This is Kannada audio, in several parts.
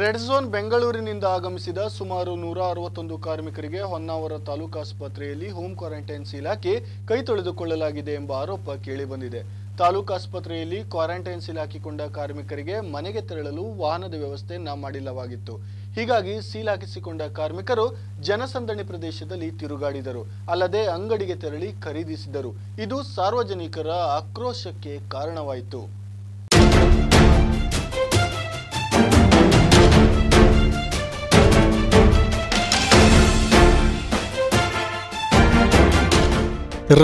रेड जोन ಬೆಂಗಳೂರಿನಿಂದ ಆಗಮಿಸಿದ ಸುಮಾರು 161 ಕಾರ್ಮಿಕರಿಗೆ ಹೊನ್ನಾವರ ತಾಲೂಕು ಆಸ್ಪತ್ರೆಯಲ್ಲಿ ಹೋಮ್ ಕ್ವಾರಂಟೈನ್ ಇಲಾಖೆ ಕೈ ತೊಳೆದುಕೊಳ್ಳಲಾಗಿದೆ ಎಂಬ ಆರೋಪ ಕೇಳಿ ಬಂದಿದೆ। ತಾಲೂಕು ಆಸ್ಪತ್ರೆಯಲ್ಲಿ ಕ್ವಾರಂಟೈನ್ ಇಲಾಕಿಕೊಂಡ ಕಾರ್ಮಿಕರಿಗೆ ಮನೆಗೆ ತೆರಳಲು ವಾಹನದ ವ್ಯವಸ್ಥೆಯನ್ನು ಮಾಡಿಲ್ಲವಾಗಿತ್ತು। ಹೀಗಾಗಿ ಸೀಲಾಕಿಸಿಕೊಂಡ ಕಾರ್ಮಿಕರು ಜನಸಂದಣಿ ಪ್ರದೇಶದಲ್ಲಿ ತಿರುಗಾಡಿದರು, ಅಲ್ಲದೆ ಅಂಗಡಿಗೆ ತೆರಳಿ ಖರೀದಿಸಿದರು। ಇದು ಸಾರ್ವಜನಿಕರ ಆಕ್ರೋಶಕ್ಕೆ ಕಾರಣವಾಯಿತು।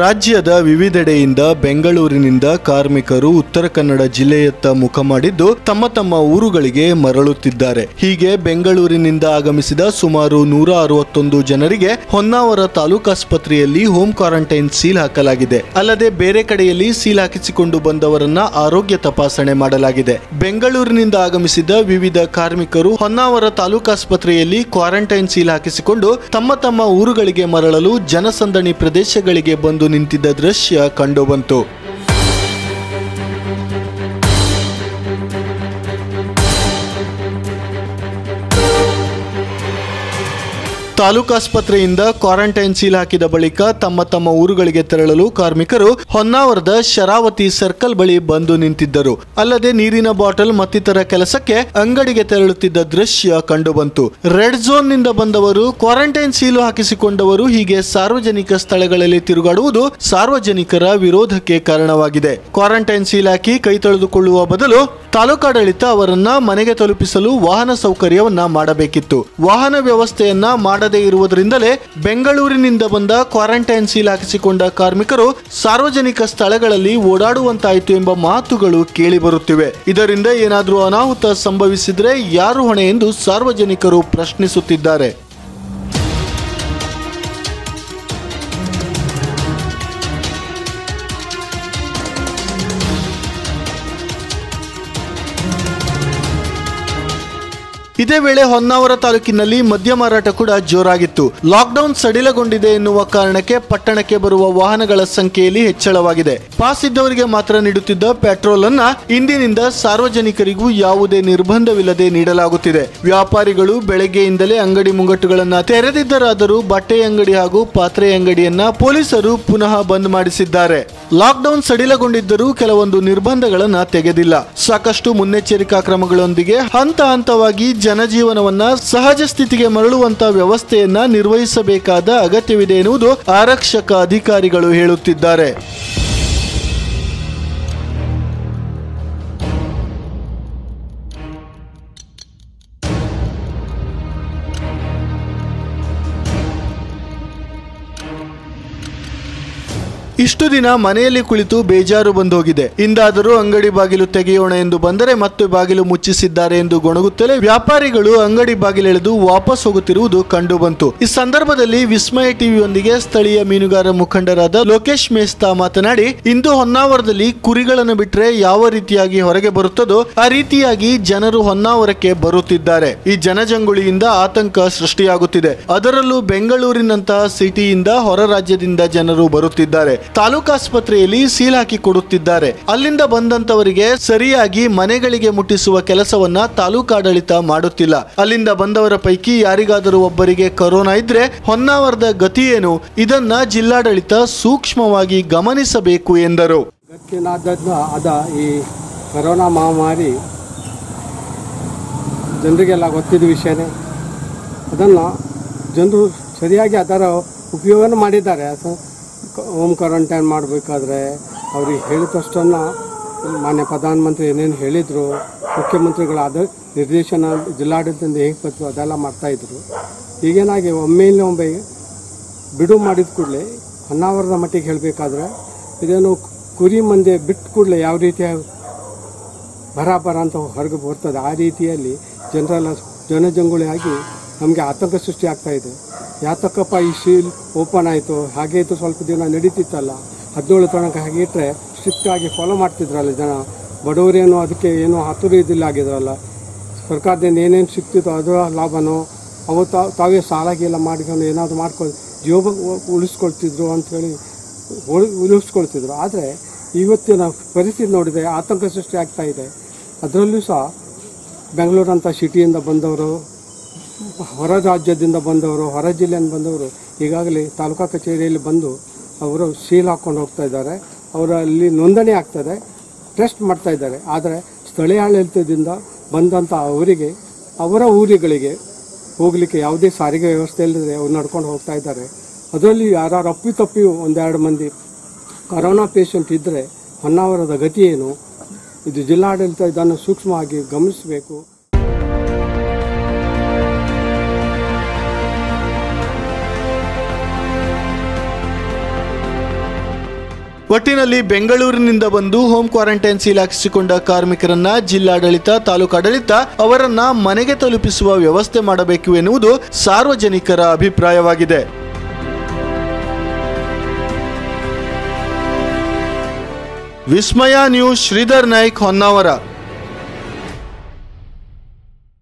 ರಾಜ್ಯದ ವಿವಿಧೆಡೆಯಿಂದ ಬೆಂಗಳೂರಿನಿಂದ ಕಾರ್ಮಿಕರು ಉತ್ತರ ಕನ್ನಡ ಜಿಲ್ಲೆಯತ್ತ ಮುಖ ಮಾಡಿದ್ದು ತಮ್ಮ ತಮ್ಮ ಊರುಗಳಿಗೆ ಮರಳುತ್ತಿದ್ದಾರೆ। ಹೀಗೆ ಬೆಂಗಳೂರಿನಿಂದ ಆಗಮಿಸಿದ ಸುಮಾರು 161 ಜನರಿಗೆ ಹೊನ್ನಾವರ ತಾಲೂಕು ಆಸ್ಪತ್ರೆಯಲ್ಲಿ ಹೋಮ್ ಕ್ವಾರಂಟೈನ್ ಸೀಲ್ ಹಾಕಲಾಗಿದೆ। ಅಲ್ಲದೆ ಬೇರೆ ಕಡೆಯಲ್ಲಿ ಸೀಲ್ ಹಾಕಿಸಿಕೊಂಡು ಬಂದವರನ್ನ ಆರೋಗ್ಯ ತಪಾಸಣೆ ಮಾಡಲಾಗಿದೆ। ಬೆಂಗಳೂರಿನಿಂದ ಆಗಮಿಸಿದ ವಿವಿಧ ಕಾರ್ಮಿಕರು ಹೊನ್ನಾವರ ತಾಲೂಕು ಆಸ್ಪತ್ರೆಯಲ್ಲಿ ಕ್ವಾರಂಟೈನ್ ಸೀಲ್ ಹಾಕಿಸಿಕೊಂಡು ತಮ್ಮ ತಮ್ಮ ಊರುಗಳಿಗೆ ಮರಳಲು ಜನಸಂದಣಿ ಪ್ರದೇಶಗಳಿಗೆ ಒಂದು ನಿಂತಿದ್ದ ದೃಶ್ಯ ಕಂಡುಬಂತು। ತಾಲೂಕು ಆಸ್ಪತ್ರೆಯಿಂದ ಕ್ವಾರಂಟೈನ್ ಸೀಲ್ ಹಾಕಿದ ಬಳಿಕ ತಮ್ಮ ತಮ್ಮ ಊರುಗಳಿಗೆ ತೆರಳಲು ಕಾರ್ಮಿಕರು ಹೊನ್ನಾವರದ ಶರಾವತಿ ಸರ್ಕಲ್ ಬಳಿ ಬಂದು ನಿಂತಿದ್ದರು। ಅಲ್ಲದೆ ನೀರಿನ ಬಾಟಲ್ ಮತ್ತಿತರ ಕೆಲಸಕ್ಕೆ ಅಂಗಡಿಗೆ ತೆರಳುತ್ತಿದ್ದ ದೃಶ್ಯ ಕಂಡುಬಂತು। ರೆಡ್ ಝೋನ್ ನಿಂದ ಬಂದವರು, ಕ್ವಾರಂಟೈನ್ ಸೀಲು ಹಾಕಿಸಿಕೊಂಡವರು ಹೀಗೆ ಸಾರ್ವಜನಿಕ ಸ್ಥಳಗಳಲ್ಲಿ ತಿರುಗಾಡುವುದು ಸಾರ್ವಜನಿಕರ ವಿರೋಧಕ್ಕೆ ಕಾರಣವಾಗಿದೆ। ಕ್ವಾರಂಟೈನ್ ಸೀಲ್ ಹಾಕಿ ಕೈ ತೊಳೆದುಕೊಳ್ಳುವ ಬದಲು ತಾಲೂಕಾಡಳಿತ ಅವರನ್ನ ಮನೆಗೆ ತಲುಪಿಸಲು ವಾಹನ ಸೌಕರ್ಯವನ್ನ ಮಾಡಬೇಕಿತ್ತು। ವಾಹನ ವ್ಯವಸ್ಥೆಯನ್ನ ಇರುವುದರಿಂದಲೇ ಬೆಂಗಳೂರಿನಿಂದ ಬಂದ ಕ್ವಾರಂಟೈನ್ ಸೀಲ್ ಹಾಕಿಸಿಕೊಂಡ ಕಾರ್ಮಿಕರು ಸಾರ್ವಜನಿಕ ಸ್ಥಳಗಳಲ್ಲಿ ಓಡಾಡುವಂತಾಯಿತು ಎಂಬ ಮಾತುಗಳು ಕೇಳಿಬರುತ್ತಿವೆ। ಇದರಿಂದ ಏನಾದರೂ ಅನಾಹುತ ಸಂಭವಿಸಿದರೆ ಯಾರು ಹೊಣೆ ಎಂದು ಸಾರ್ವಜನಿಕರು ಪ್ರಶ್ನಿಸುತ್ತಿದ್ದಾರೆ। ಇದೇ ವೇಳೆ ಹೊನ್ನಾವರ ತಾಲೂಕಿನಲ್ಲಿ ಮದ್ಯ ಮಾರಾಟ ಕೂಡ ಜೋರಾಗಿತ್ತು। ಲಾಕ್ಡೌನ್ ಸಡಿಲಗೊಂಡಿದೆ ಎನ್ನುವ ಕಾರಣಕ್ಕೆ ಪಟ್ಟಣಕ್ಕೆ ಬರುವ ವಾಹನಗಳ ಸಂಖ್ಯೆಯಲ್ಲಿ ಹೆಚ್ಚಳವಾಗಿದೆ। ಪಾಸ್ ಇದ್ದವರಿಗೆ ಮಾತ್ರ ನೀಡುತ್ತಿದ್ದ ಪೆಟ್ರೋಲ್ ಅನ್ನ ಇಂದಿನಿಂದ ಸಾರ್ವಜನಿಕರಿಗೂ ಯಾವುದೇ ನಿರ್ಬಂಧವಿಲ್ಲದೆ ನೀಡಲಾಗುತ್ತಿದೆ। ವ್ಯಾಪಾರಿಗಳು ಬೆಳಗ್ಗೆಯಿಂದಲೇ ಅಂಗಡಿ ಮುಂಗಟ್ಟುಗಳನ್ನು ತೆರೆದಿದ್ದರಾದರೂ ಬಟ್ಟೆ ಅಂಗಡಿ ಹಾಗೂ ಪಾತ್ರೆ ಅಂಗಡಿಯನ್ನ ಪೊಲೀಸರು ಪುನಃ ಬಂದ್ ಮಾಡಿಸಿದ್ದಾರೆ। ಲಾಕ್ಡೌನ್ ಸಡಿಲಗೊಂಡಿದ್ದರೂ ಕೆಲವೊಂದು ನಿರ್ಬಂಧಗಳನ್ನು ತೆಗೆದಿಲ್ಲ। ಸಾಕಷ್ಟು ಮುನ್ನೆಚ್ಚರಿಕಾ ಕ್ರಮಗಳೊಂದಿಗೆ ಹಂತ ಹಂತವಾಗಿ ಜನಜೀವನವನ್ನ ಸಹಜ ಸ್ಥಿತಿಗೆ ಮರಳುವಂತ ವ್ಯವಸ್ಥೆಯನ್ನ ನಿರ್ವಹಿಸಬೇಕಾದ ಅಗತ್ಯವಿದೆ ಎನ್ನುವುದು ಆರಕ್ಷಕ ಅಧಿಕಾರಿಗಳು ಹೇಳುತ್ತಿದ್ದಾರೆ। ಇಷ್ಟು ದಿನ ಮನೆಯಲ್ಲಿ ಕುಳಿತು ಬೇಜಾರು ಬಂದು ಹೋಗಿದೆ, ಇಂದಾದರೂ ಅಂಗಡಿ ಬಾಗಿಲು ತೆಗೆಯೋಣ ಎಂದು ಬಂದರೆ ಮತ್ತೆ ಬಾಗಿಲು ಮುಚ್ಚಿಸಿದ್ದಾರೆ ಎಂದು ಗೊಣಗುತ್ತಲೇ ವ್ಯಾಪಾರಿಗಳು ಅಂಗಡಿ ಬಾಗಿಲೆಳೆದು ವಾಪಸ್ ಹೋಗುತ್ತಿರುವುದು ಕಂಡುಬಂತು। ಈ ಸಂದರ್ಭದಲ್ಲಿ ವಿಸ್ಮಯ ಟಿವಿಯೊಂದಿಗೆ ಸ್ಥಳೀಯ ಮೀನುಗಾರ ಮುಖಂಡರಾದ ಲೋಕೇಶ್ ಮೇಸ್ತಾ ಮಾತನಾಡಿ, ಇಂದು ಹೊನ್ನಾವರದಲ್ಲಿ ಕುರಿಗಳನ್ನು ಬಿಟ್ಟರೆ ಯಾವ ರೀತಿಯಾಗಿ ಹೊರಗೆ ಬರುತ್ತದೋ ಆ ರೀತಿಯಾಗಿ ಜನರು ಹೊನ್ನಾವರಕ್ಕೆ ಬರುತ್ತಿದ್ದಾರೆ। ಈ ಜನಜಂಗುಳಿಯಿಂದ ಆತಂಕ ಸೃಷ್ಟಿಯಾಗುತ್ತಿದೆ, ಅದರಲ್ಲೂ ಬೆಂಗಳೂರಿನಂತಹ ಸಿಟಿಯಿಂದ ಹೊರ ರಾಜ್ಯದಿಂದ ಜನರು ಬರುತ್ತಿದ್ದಾರೆ। ತಾಲೂಕು ಆಸ್ಪತ್ರೆಯಲ್ಲಿ ಸೀಲ್ ಹಾಕಿ ಕೊಡುತ್ತಿದ್ದಾರೆ, ಅಲ್ಲಿಂದ ಬಂದಂತವರಿಗೆ ಸರಿಯಾಗಿ ಮನೆಗಳಿಗೆ ಮುಟ್ಟಿಸುವ ಕೆಲಸವನ್ನ ತಾಲೂಕಾಡಳಿತ ಮಾಡುತ್ತಿಲ್ಲ। ಅಲ್ಲಿಂದ ಬಂದವರ ಪೈಕಿ ಯಾರಿಗಾದರೂ ಒಬ್ಬರಿಗೆ ಕೊರೋನಾ ಇದ್ರೆ ಹೊನ್ನಾವರದ ಗತಿ ಏನು? ಇದನ್ನ ಜಿಲ್ಲಾಡಳಿತ ಸೂಕ್ಷ್ಮವಾಗಿ ಗಮನಿಸಬೇಕು ಎಂದರು। ಈ ಕೊರೋನಾ ಮಹಾಮಾರಿ ಜನರಿಗೆಲ್ಲ ಗೊತ್ತಿದ್ದ ವಿಷಯನೇ, ಅದನ್ನು ಜನರು ಸರಿಯಾಗಿ ಅದರ ಉಪಯೋಗನ ಮಾಡಿದ್ದಾರೆ। ಹೋಮ್ ಕ್ವಾರಂಟೈನ್ ಮಾಡಬೇಕಾದ್ರೆ ಅವ್ರಿಗೆ ಹೇಳಿದಷ್ಟನ್ನು ಮಾನ್ಯ ಪ್ರಧಾನಮಂತ್ರಿ ಏನೇನು ಹೇಳಿದರು, ಮುಖ್ಯಮಂತ್ರಿಗಳಾದ ನಿರ್ದೇಶನ ಜಿಲ್ಲಾಡಳಿತದಿಂದ ಹೇಗೆ ಬಂತು ಅದೆಲ್ಲ ಮಾಡ್ತಾಯಿದ್ರು। ಈಗೇನಾಗಿ ಒಮ್ಮೆಯಿಂದ ಒಮ್ಮೆ ಬಿಡು ಮಾಡಿದ ಕೂಡಲೇ ಹೊನ್ನಾವರದ ಮಟ್ಟಿಗೆ ಹೇಳಬೇಕಾದ್ರೆ ಇದೇನು ಕುರಿ ಮಂದೆ ಬಿಟ್ಟು ಕೂಡಲೇ ಯಾವ ರೀತಿಯ ಬರಾಬರ ಅಂತ ಹೊರಗೆ ಬರ್ತದೆ, ಆ ರೀತಿಯಲ್ಲಿ ಜನರೆಲ್ಲ ಜನಜಂಗುಳಿಯಾಗಿ ನಮಗೆ ಆತಂಕ ಸೃಷ್ಟಿ ಆಗ್ತಾಯಿದೆ। ಯಾತಕ್ಕಪ್ಪ ಈ ಸೀಲ್ ಓಪನ್ ಆಯಿತು, ಹಾಗೆ ಇತ್ತು ಸ್ವಲ್ಪ ದಿನ ನಡೀತಿತ್ತಲ್ಲ, 17 ತನಕ ಹಾಗೆ ಇಟ್ಟರೆ ಸ್ಟ್ರಿಕ್ಟ್ ಆಗಿ ಫಾಲೋ ಮಾಡ್ತಿದ್ರಲ್ಲ ಜನ, ಬಡವರೇನು ಅದಕ್ಕೆ ಏನೋ ಆತುರದಿಲ್ಲ ಆಗಿದ್ರಲ್ಲ, ಸರ್ಕಾರದಿಂದ ಏನೇನು ಸಿಕ್ತಿತ್ತು ಅದರ ಲಾಭನೋ ಅವು ತಾವೇ ಸಾಲಾಗಿಲ್ಲ ಮಾಡಿಕೊಂಡು ಏನಾದರೂ ಮಾಡ್ಕೊಂಡು ಜೀವ ಉಳಿಸ್ಕೊಳ್ತಿದ್ರು ಅಂಥೇಳಿ ಉಳಿಸ್ಕೊಳ್ತಿದ್ರು। ಆದರೆ ಇವತ್ತಿನ ಪರಿಸ್ಥಿತಿ ನೋಡಿದರೆ ಆತಂಕ ಸೃಷ್ಟಿ ಆಗ್ತಾಯಿದೆ, ಅದರಲ್ಲೂ ಸಹ ಬೆಂಗಳೂರಂತ ಸಿಟಿಯಿಂದ ಬಂದವರು ಹೊರ ರಾಜ್ಯದಿಂದ ಬಂದವರು ಹೊರ ಜಿಲ್ಲೆಯಿಂದ ಬಂದವರು ಈಗಾಗಲೇ ತಾಲೂಕಾ ಕಚೇರಿಯಲ್ಲಿ ಬಂದು ಅವರು ಸೀಲ್ ಹಾಕೊಂಡು ಹೋಗ್ತಾ ಇದ್ದಾರೆ ಅವರಲ್ಲಿ ನೋಂದಣಿ ಆಗ್ತದೆ ಟೆಸ್ಟ್ ಮಾಡ್ತಾ ಇದ್ದಾರೆ ಆದರೆ ಸ್ಥಳೀಯ ಆಡಳಿತದಿಂದ ಬಂದಂತ ಅವರಿಗೆ ಅವರ ಊರುಗಳಿಗೆ ಹೋಗಲಿಕ್ಕೆ ಯಾವುದೇ ಸಾರಿಗೆ ವ್ಯವಸ್ಥೆ ಇಲ್ಲದೆ ಅವರು ನಡೆಕೊಂಡು ಹೋಗ್ತಾ ಇದ್ದಾರೆ ಅದರಲ್ಲಿ ಯಾರು ಅಪ್ಪಿತಪ್ಪಿ ಒಂದೆರಡು ಮಂದಿ ಕೊರೋನಾ ಪೇಷಂಟ್ ಇದ್ದರೆ ಹೊನ್ನಾವರದ ಗತಿ ಏನು ಇದು ಜಿಲ್ಲಾಡಳಿತ ಇದನ್ನು ಸೂಕ್ಷ್ಮವಾಗಿ ಗಮನಿಸಬೇಕು ಒಟ್ಟಿನಲ್ಲಿ ಬೆಂಗಳೂರಿನಿಂದ ಬಂದು ಹೋಮ್ ಕ್ವಾರಂಟೈನ್ ಸೀಲ್ ಹಾಕಿಸಿಕೊಂಡ ಕಾರ್ಮಿಕರನ್ನ ಜಿಲ್ಲಾಡಳಿತ ತಾಲೂಕಾಡಳಿತ ಅವರನ್ನ ಮನೆಗೆ ತಲುಪಿಸುವ ವ್ಯವಸ್ಥೆ ಮಾಡಬೇಕು ಎನ್ನುವುದು ಸಾರ್ವಜನಿಕರ ಅಭಿಪ್ರಾಯವಾಗಿದೆ ವಿಸ್ಮಯ ನ್ಯೂಸ್ ಶ್ರೀಧರ್ ನಾಯ್ಕ್ ಹೊನ್ನಾವರ